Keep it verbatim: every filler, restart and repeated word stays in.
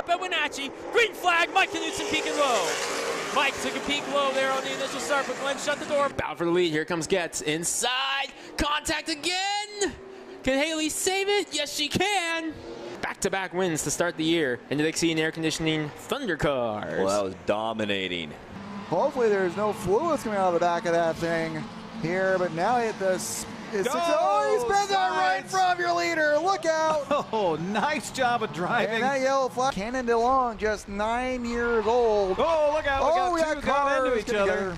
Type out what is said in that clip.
up at Wenatchee. Green flag, Mike Knudsen peeking low. Mike took a peek low there on the initial start, but Glenn shut the door. Bound for the lead, here comes Getz. Inside, contact again. Can Haley save it? Yes, she can. Back-to-back wins to start the year in the Dixie and Air Conditioning Thunder Cars. Well, that was dominating. Hopefully there's no fluids coming out of the back of that thing here, but now it does. It's Go, oh, he spins out right from your leader. Look out. Oh, nice job of driving. And that yellow flag. Cannon DeLong, just nine years old. Oh, look out. Look oh, out. Two got, got into each other.